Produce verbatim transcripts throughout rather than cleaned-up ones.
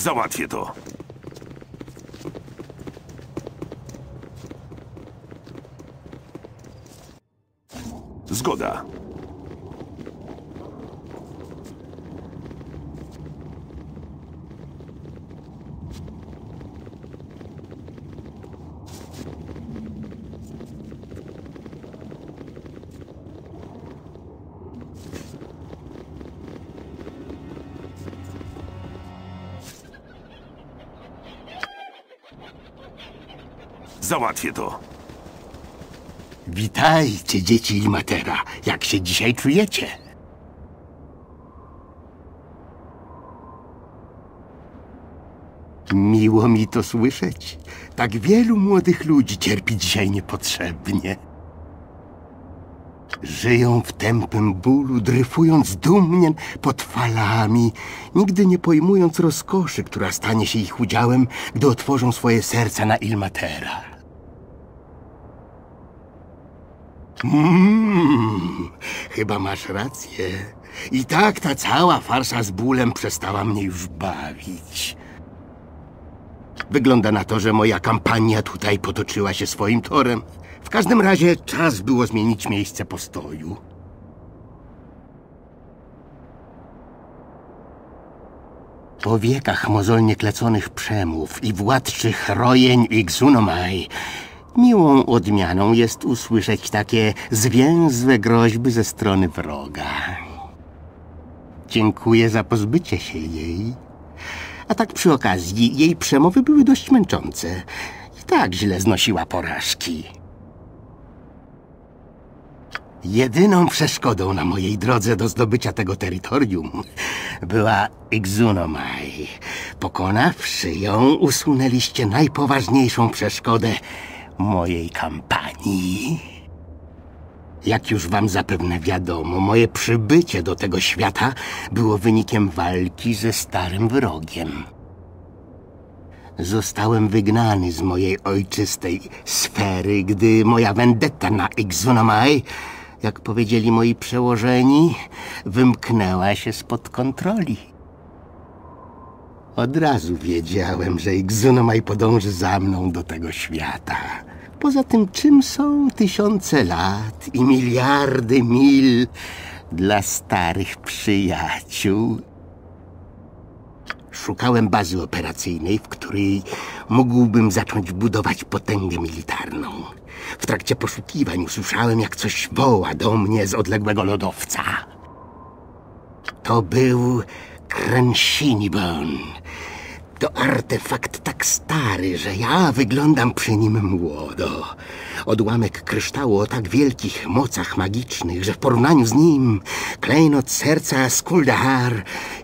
Załatwię to. Zgoda. Załatwię to. Witajcie, dzieci Ilmatera. Jak się dzisiaj czujecie? Miło mi to słyszeć. Tak wielu młodych ludzi cierpi dzisiaj niepotrzebnie. Żyją w tępym bólu, dryfując dumnie pod falami, nigdy nie pojmując rozkoszy, która stanie się ich udziałem, gdy otworzą swoje serca na Ilmatera. Mmm, chyba masz rację. I tak ta cała farsa z bólem przestała mnie już bawić. Wygląda na to, że moja kampania tutaj potoczyła się swoim torem. W każdym razie czas było zmienić miejsce postoju. Po wiekach mozolnie kleconych przemów i władczych rojeń Ixunomai miłą odmianą jest usłyszeć takie zwięzłe groźby ze strony wroga. Dziękuję za pozbycie się jej. A tak przy okazji, jej przemowy były dość męczące. I tak źle znosiła porażki. Jedyną przeszkodą na mojej drodze do zdobycia tego terytorium była Ixunomai. Pokonawszy ją, usunęliście najpoważniejszą przeszkodę mojej kampanii. Jak już wam zapewne wiadomo, moje przybycie do tego świata było wynikiem walki ze starym wrogiem. Zostałem wygnany z mojej ojczystej sfery, gdy moja vendetta na Ixunomai, jak powiedzieli moi przełożeni, wymknęła się spod kontroli. Od razu wiedziałem, że Ixunomai podąży za mną do tego świata. Poza tym, czym są tysiące lat i miliardy mil dla starych przyjaciół? Szukałem bazy operacyjnej, w której mógłbym zacząć budować potęgę militarną. W trakcie poszukiwań usłyszałem, jak coś woła do mnie z odległego lodowca. To był Crenshinibon. To artefakt tak stary, że ja wyglądam przy nim młodo. Odłamek kryształu o tak wielkich mocach magicznych, że w porównaniu z nim klejnot serca Skuldahar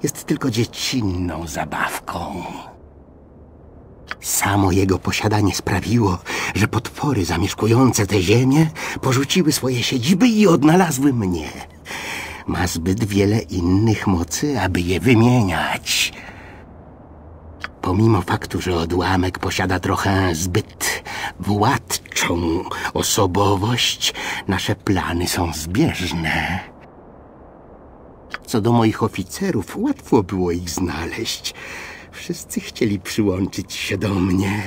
jest tylko dziecinną zabawką. Samo jego posiadanie sprawiło, że potwory zamieszkujące tę ziemię porzuciły swoje siedziby i odnalazły mnie. Ma zbyt wiele innych mocy, aby je wymieniać. Pomimo faktu, że odłamek posiada trochę zbyt władczą osobowość, nasze plany są zbieżne. Co do moich oficerów, łatwo było ich znaleźć. Wszyscy chcieli przyłączyć się do mnie,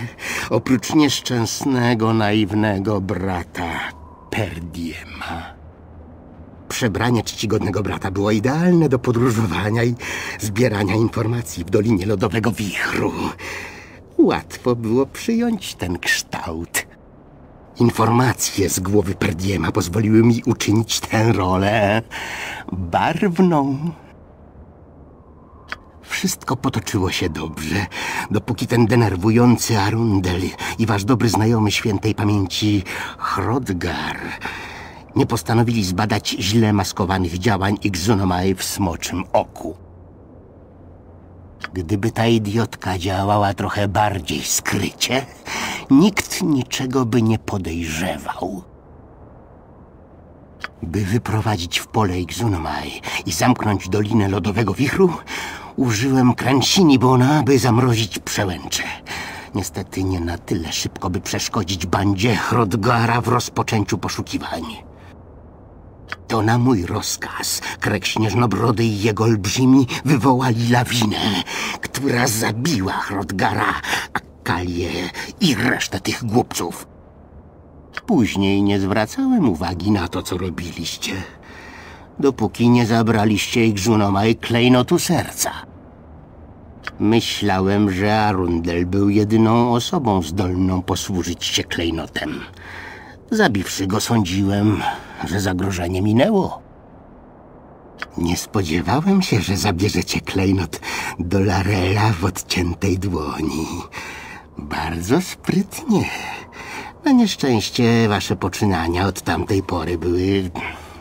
oprócz nieszczęsnego, naiwnego brata Perdiema. Przebranie czcigodnego brata było idealne do podróżowania i zbierania informacji w Dolinie Lodowego Wichru. Łatwo było przyjąć ten kształt. Informacje z głowy Perdiema pozwoliły mi uczynić tę rolę barwną. Wszystko potoczyło się dobrze, dopóki ten denerwujący Arundel i wasz dobry znajomy świętej pamięci Hrodgar nie postanowili zbadać źle maskowanych działań Ixunomai w Smoczym Oku. Gdyby ta idiotka działała trochę bardziej skrycie, nikt niczego by nie podejrzewał. By wyprowadzić w pole Ixunomai i zamknąć Dolinę Lodowego Wichru, użyłem Crensinibona, by zamrozić przełęcze. Niestety nie na tyle szybko, by przeszkodzić bandzie Hrodgara w rozpoczęciu poszukiwań. To na mój rozkaz Krek Śnieżnobrody i jego olbrzymi wywołali lawinę, która zabiła Hrodgara, Akalię i resztę tych głupców. Później nie zwracałem uwagi na to, co robiliście, dopóki nie zabraliście Ixunomai klejnotu serca. Myślałem, że Arundel był jedyną osobą zdolną posłużyć się klejnotem. Zabiwszy go, sądziłem, że zagrożenie minęło. Nie spodziewałem się, że zabierzecie klejnot do Larela w odciętej dłoni. Bardzo sprytnie. Na nieszczęście wasze poczynania od tamtej pory były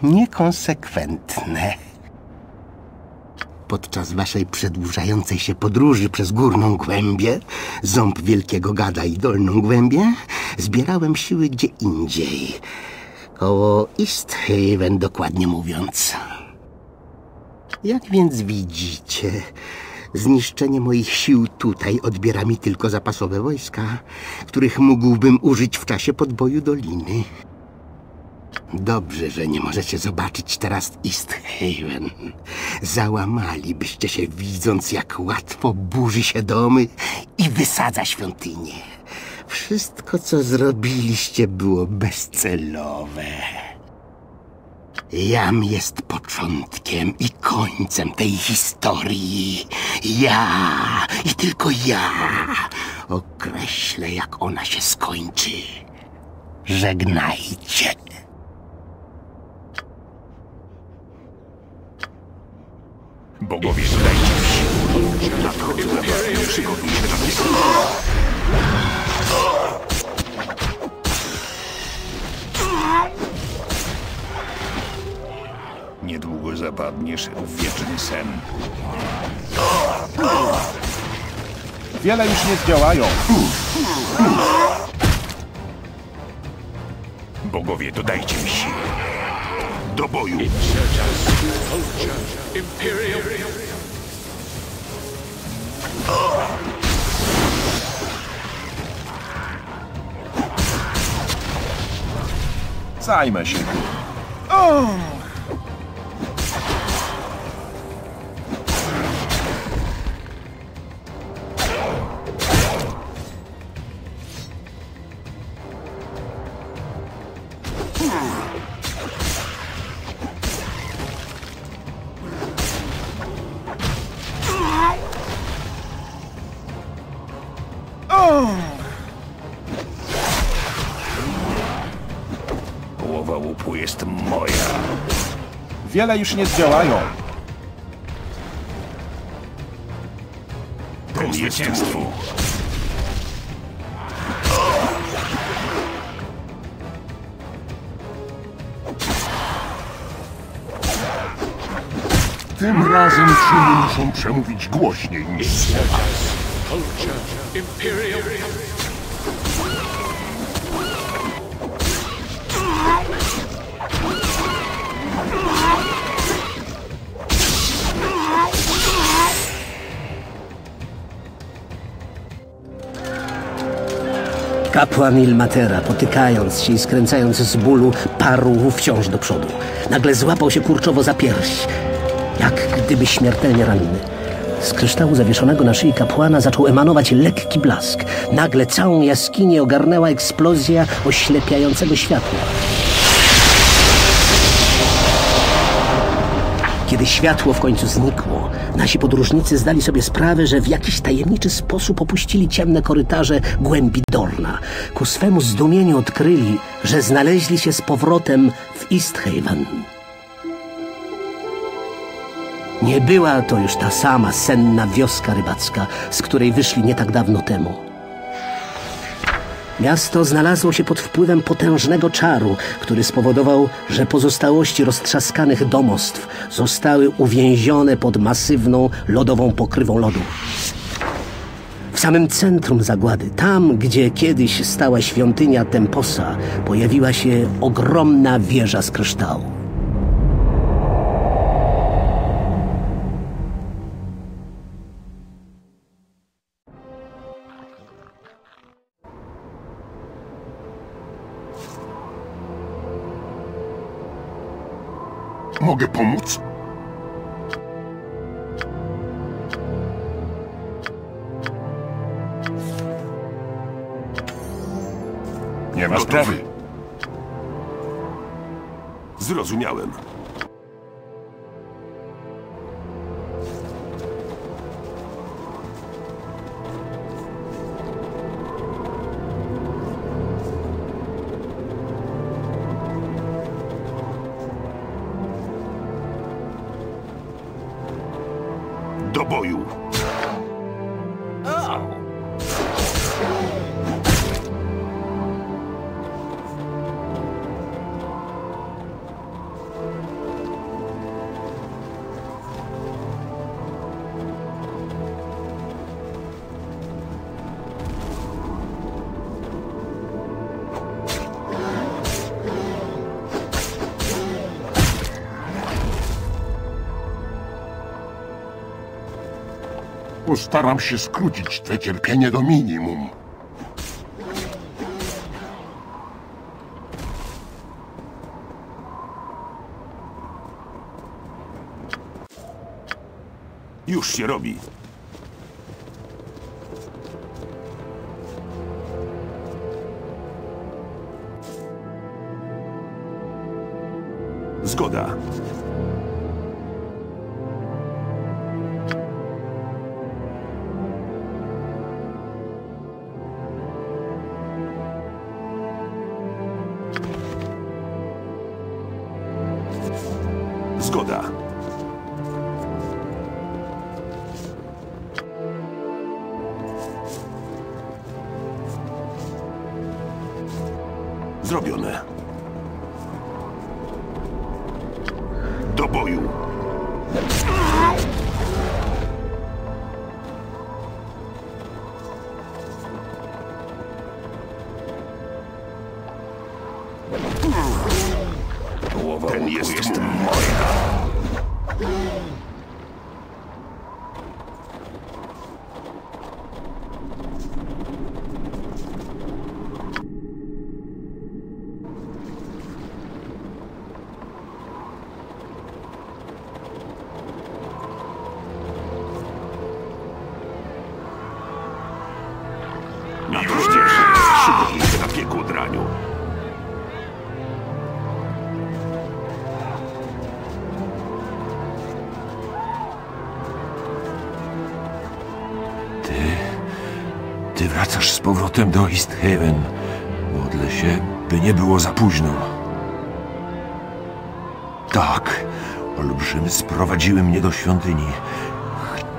niekonsekwentne. Podczas waszej przedłużającej się podróży przez Górną Głębię, Ząb Wielkiego Gada i Dolną Głębię, zbierałem siły gdzie indziej. Koło Easthaven, dokładnie mówiąc. Jak więc widzicie, zniszczenie moich sił tutaj odbiera mi tylko zapasowe wojska, których mógłbym użyć w czasie podboju doliny. Dobrze, że nie możecie zobaczyć teraz Easthaven. Załamalibyście się, widząc, jak łatwo burzy się domy i wysadza świątynie. Wszystko, co zrobiliście, było bezcelowe. Jam jest początkiem i końcem tej historii. Ja i tylko ja określę, jak ona się skończy. Żegnajcie. Bogowie, dajcie siłę. Nadchodzę na własne przygodnicze . Niedługo zapadniesz w wieczny sen. Wiele już nie zdziałają. Bogowie, dodajcie mi siłę. Do boju. Zajmę się. Oh. Wiele już nie zdziałają. Ten jest twój. Tym razem czyny muszą przemówić głośniej niż słowa. Kapłan Ilmatera, potykając się i skręcając z bólu, parł wciąż do przodu. Nagle złapał się kurczowo za pierś, jak gdyby śmiertelnie ranny. Z kryształu zawieszonego na szyi kapłana zaczął emanować lekki blask. Nagle całą jaskinię ogarnęła eksplozja oślepiającego światła. Kiedy światło w końcu znikło, nasi podróżnicy zdali sobie sprawę, że w jakiś tajemniczy sposób opuścili ciemne korytarze głębi Dorna. Ku swemu zdumieniu odkryli, że znaleźli się z powrotem w Easthaven. Nie była to już ta sama senna wioska rybacka, z której wyszli nie tak dawno temu. Miasto znalazło się pod wpływem potężnego czaru, który spowodował, że pozostałości roztrzaskanych domostw zostały uwięzione pod masywną, lodową pokrywą lodu. W samym centrum zagłady, tam gdzie kiedyś stała świątynia Temposa, pojawiła się ogromna wieża z kryształu. mogę pomóc? Nie ma sprawy. Zrozumiałem. Do boju. Postaram się skrócić te cierpienie do minimum. Już się robi. Zgoda. Zrobione. Do boju. Ten jest, jest mój. Ty wracasz z powrotem do Easthaven. Modlę się, by nie było za późno. Tak, olbrzymy sprowadziły mnie do świątyni.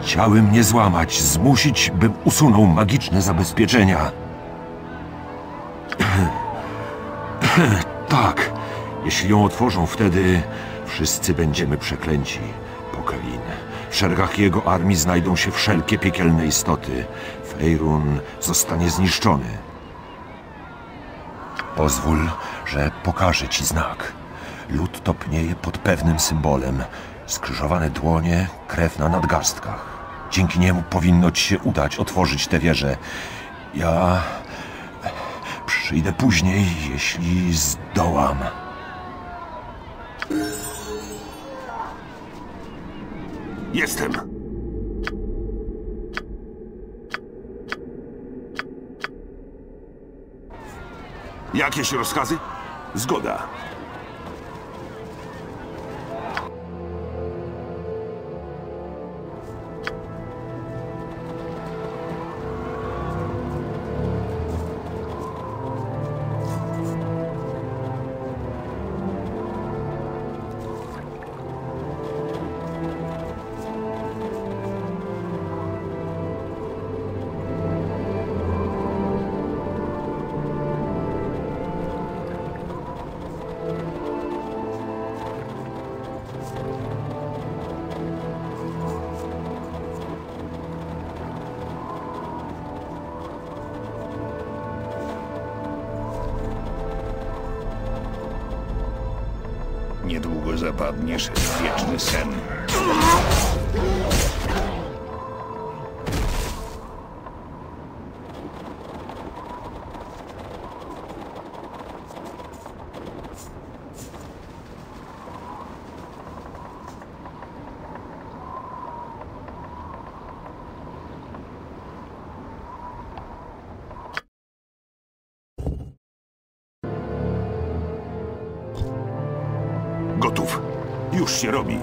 Chciały mnie złamać, zmusić, bym usunął magiczne zabezpieczenia. Tak, jeśli ją otworzą, wtedy wszyscy będziemy przeklęci. Poquelin. W szeregach jego armii znajdą się wszelkie piekielne istoty. Fejrun zostanie zniszczony. Pozwól, że pokażę ci znak. Lód topnieje pod pewnym symbolem. Skrzyżowane dłonie, krew na nadgarstkach. Dzięki niemu powinno ci się udać otworzyć tę wieżę. Ja przyjdę później, jeśli zdołam. Jestem! Jakieś rozkazy? Zgoda. Niedługo zapadniesz w wieczny sen. już się robi.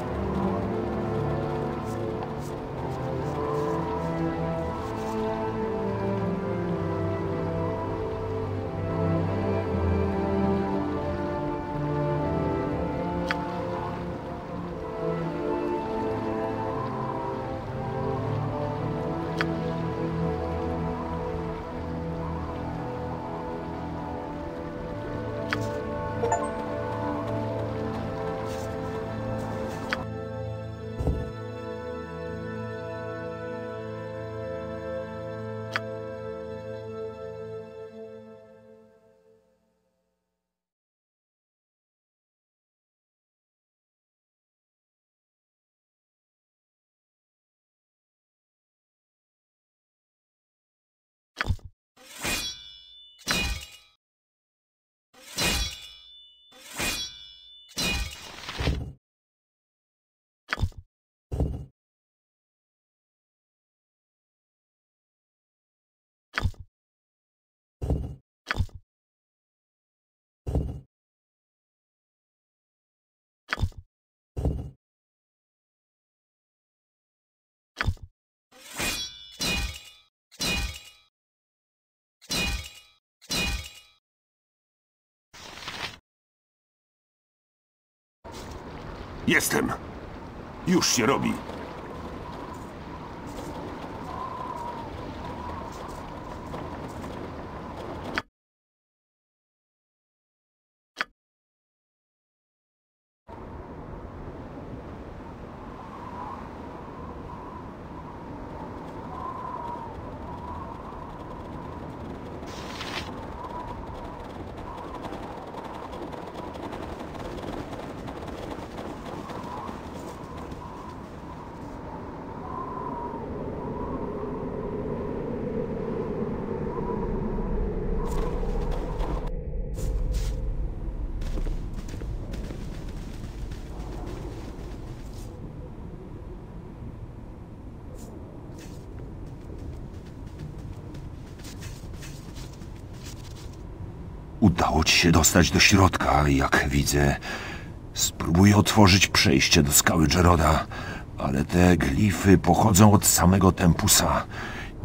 Jestem. Już się robi. Udało ci się dostać do środka, jak widzę. Spróbuję otworzyć przejście do skały Jerroda, ale te glify pochodzą od samego Tempusa.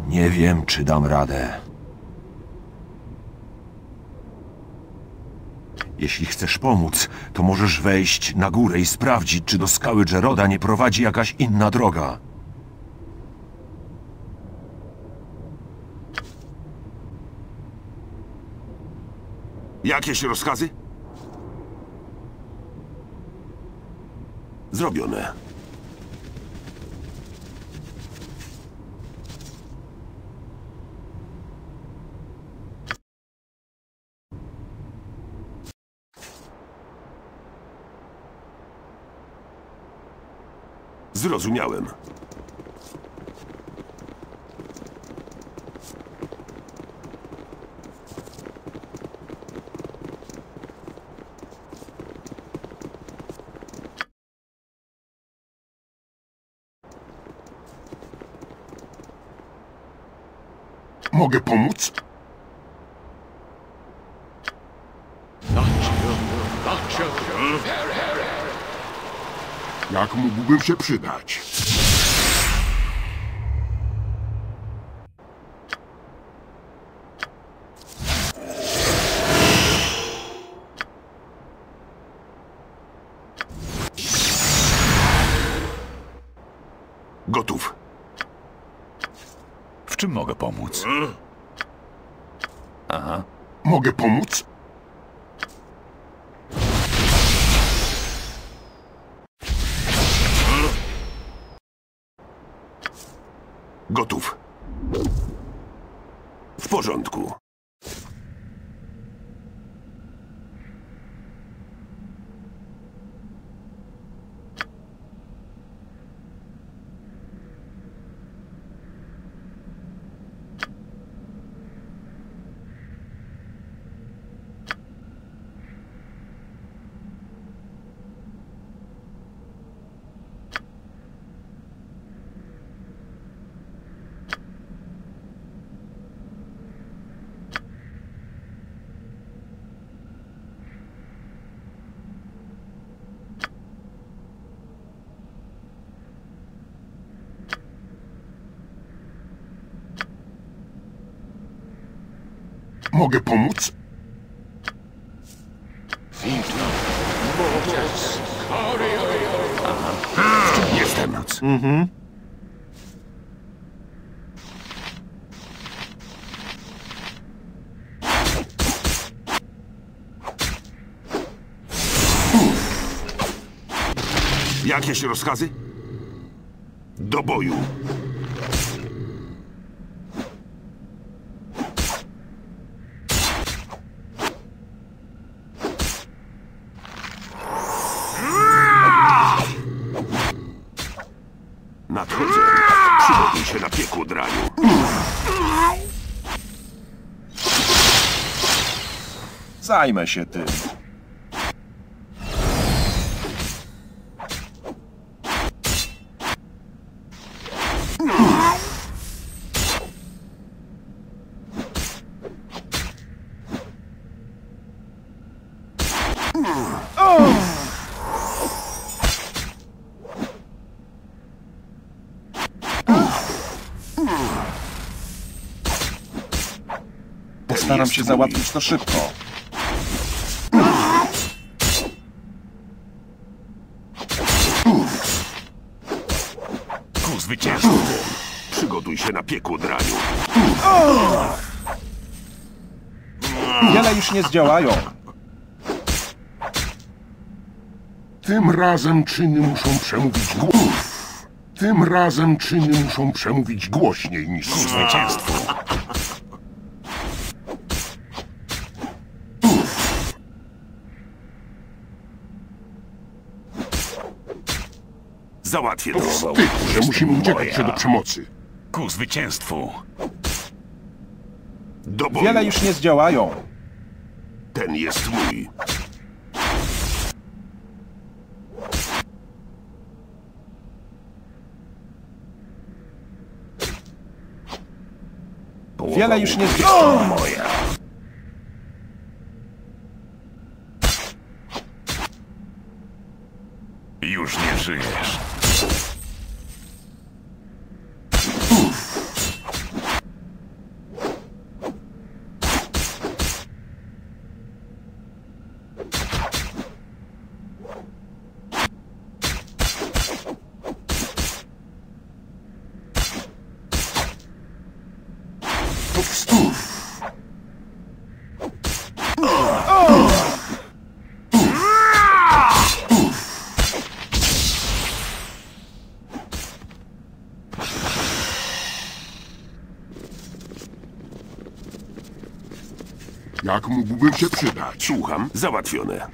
Nie wiem, czy dam radę. Jeśli chcesz pomóc, to możesz wejść na górę i sprawdzić, czy do skały Jerroda nie prowadzi jakaś inna droga. Jakieś rozkazy? Zrobione. Zrozumiałem. Mogę pomóc? Jak mógłbym się przydać? Gotów. W czym mogę pomóc? Aha. Mogę pomóc? Gotów. W porządku. mogę pomóc? Jestem. Mhm. Jakieś rozkazy? Do boju. Nadchodzę. Przygotuj się na piekło, draniu. Zajmę się tym. Staram się załatwić to szybko. Ku zwycięstwu. Przygotuj się na piekło, draniu. Wiele już nie zdziałają. Tym razem czyny muszą przemówić głośniej. Tym razem czyny muszą przemówić głośniej niż ku zwycięstwu. Załatwię to. Wstyd, że musimy uciekać moja. się do przemocy. Ku zwycięstwu. Do boju. Wiele już nie zdziałają. Ten jest mój. Połowa Wiele już nie zdziałają. Moja. Już nie żyjesz. Jak mógłbym się przydać? Słucham. Załatwione.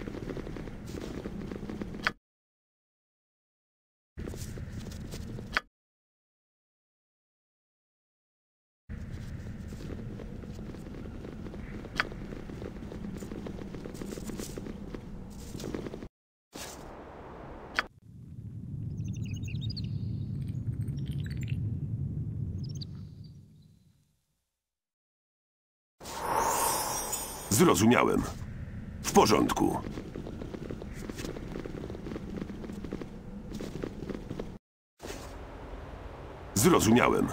Zrozumiałem. W porządku. Zrozumiałem.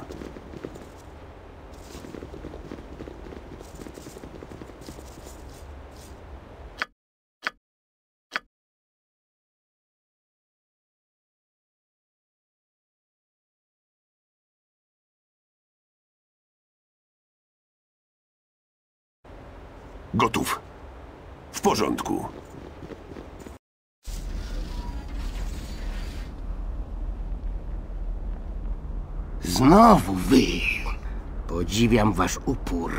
Gotów. W porządku. Znowu wy. Podziwiam wasz upór,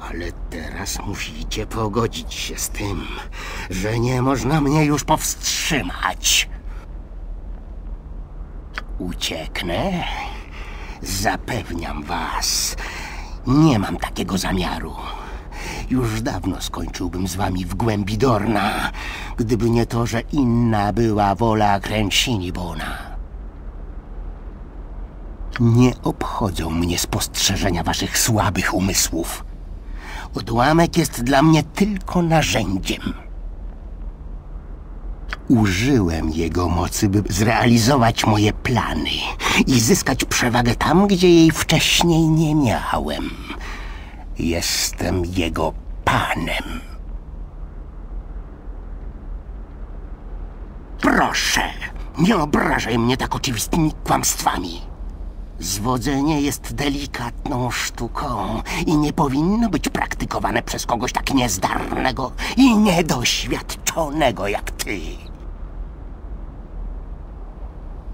ale teraz musicie pogodzić się z tym, że nie można mnie już powstrzymać. Ucieknę? Zapewniam was, nie mam takiego zamiaru. Już dawno skończyłbym z wami w głębi Dorna, gdyby nie to, że inna była wola Crenshinibona. Nie obchodzą mnie spostrzeżenia waszych słabych umysłów. Odłamek jest dla mnie tylko narzędziem. Użyłem jego mocy, by zrealizować moje plany i zyskać przewagę tam, gdzie jej wcześniej nie miałem. Jestem jego panem. Proszę, nie obrażaj mnie tak oczywistymi kłamstwami. Zwodzenie jest delikatną sztuką i nie powinno być praktykowane przez kogoś tak niezdarnego i niedoświadczonego jak ty.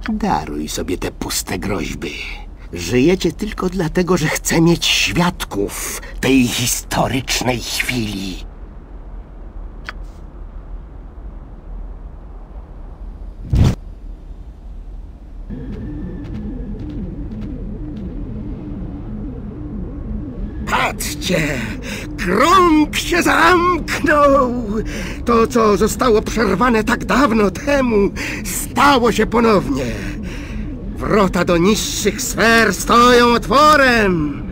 Daruj sobie te puste groźby. Żyjecie tylko dlatego, że chcę mieć świadków tej historycznej chwili. Patrzcie! Krąg się zamknął! To, co zostało przerwane tak dawno temu, stało się ponownie. Wrota do niższych sfer stoją otworem.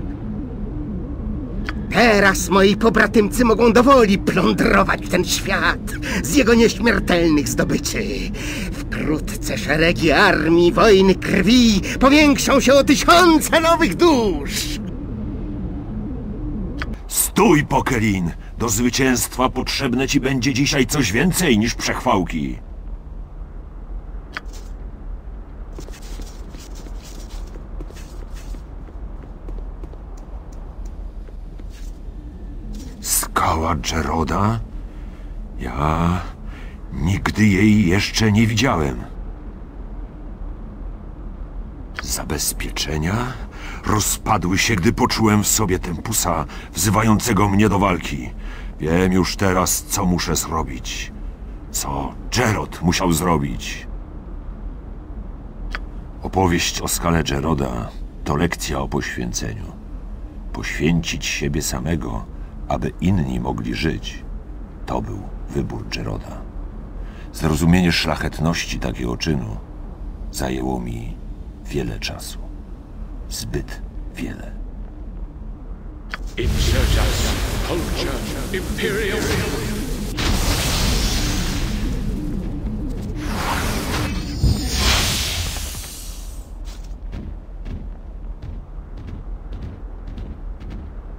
Teraz moi pobratymcy mogą dowoli plądrować ten świat z jego nieśmiertelnych zdobyczy. Wkrótce szeregi armii wojny krwi powiększą się o tysiące nowych dusz. Stój, Poquelin! Do zwycięstwa potrzebne ci będzie dzisiaj coś więcej niż przechwałki. Skała Jerroda? Ja nigdy jej jeszcze nie widziałem. Zabezpieczenia rozpadły się, gdy poczułem w sobie tempusa wzywającego mnie do walki. Wiem już teraz, co muszę zrobić. Co Jerrod musiał zrobić. Opowieść o skale Jerroda to lekcja o poświęceniu. Poświęcić siebie samego, aby inni mogli żyć. To był wybór Jerroda. Zrozumienie szlachetności takiego czynu zajęło mi wiele czasu. Zbyt wiele.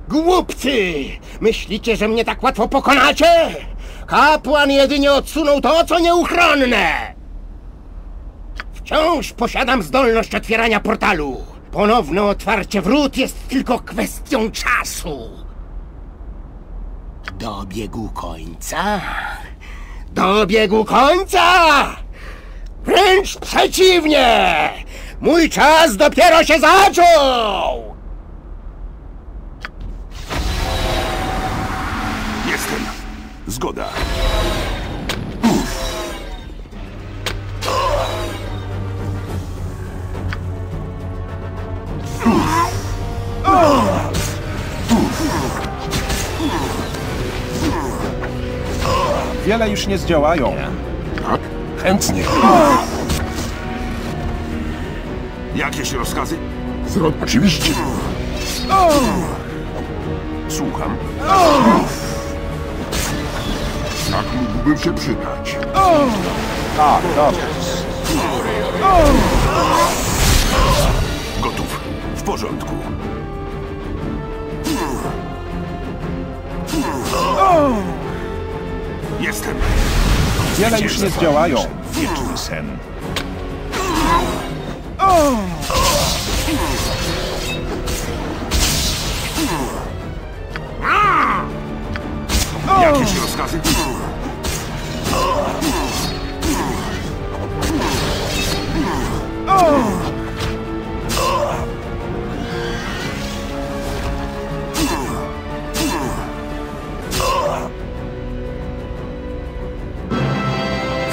Głupcy! Myślicie, że mnie tak łatwo pokonacie? Kapłan jedynie odsunął to, co nieuchronne! Wciąż posiadam zdolność otwierania portalu. Ponowne otwarcie wrót jest tylko kwestią czasu. Dobiegł końca? Dobiegł końca! Wręcz przeciwnie! Mój czas dopiero się zaczął! Zgoda. Uff. Uff. Wiele już nie zdziałają. Tak? Chętnie. Jakieś rozkazy? Zrób oczywiście. Słucham. Uff. Tak mógłbym się przydać. Tak, dobrze. Gotów. W porządku. Jestem. Wiele już nie zdziałają. Wieczny sen. Jakieś rozkazy?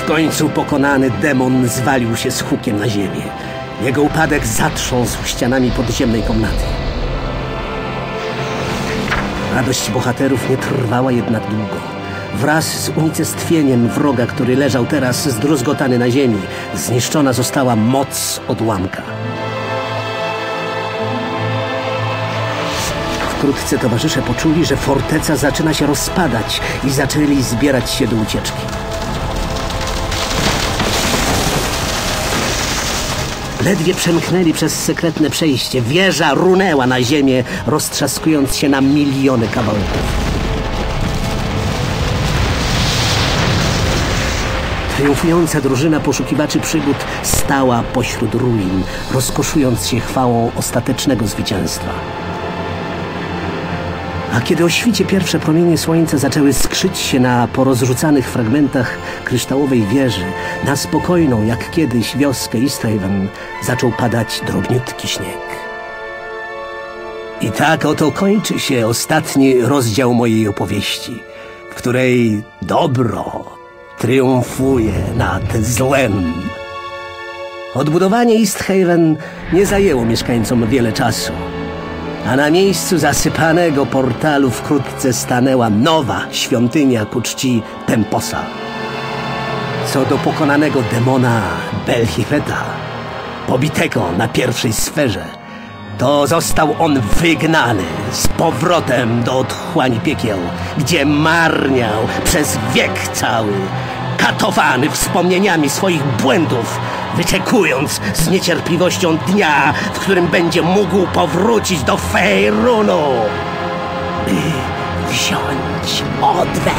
W końcu pokonany demon zwalił się z hukiem na ziemię. Jego upadek zatrząsł ścianami podziemnej komnaty. Radość bohaterów nie trwała jednak długo. Wraz z unicestwieniem wroga, który leżał teraz zdruzgotany na ziemi, zniszczona została moc odłamka. Wkrótce towarzysze poczuli, że forteca zaczyna się rozpadać i zaczęli zbierać się do ucieczki. Ledwie przemknęli przez sekretne przejście. Wieża runęła na ziemię, roztrzaskując się na miliony kawałków. Triumfująca drużyna poszukiwaczy przygód stała pośród ruin, rozkoszując się chwałą ostatecznego zwycięstwa. A kiedy o świcie pierwsze promienie słońca zaczęły skrzyć się na porozrzucanych fragmentach kryształowej wieży, na spokojną, jak kiedyś, wioskę Easthaven zaczął padać drobniutki śnieg. I tak oto kończy się ostatni rozdział mojej opowieści, w której dobro triumfuje nad złem. Odbudowanie Easthaven nie zajęło mieszkańcom wiele czasu, a na miejscu zasypanego portalu wkrótce stanęła nowa świątynia ku czci Temposa. Co do pokonanego demona Belhifeta, pobitego na pierwszej sferze, to został on wygnany z powrotem do otchłani piekieł, gdzie marniał przez wiek cały, katowany wspomnieniami swoich błędów, wyczekując z niecierpliwością dnia, w którym będzie mógł powrócić do Fejrunu, by wziąć odwet.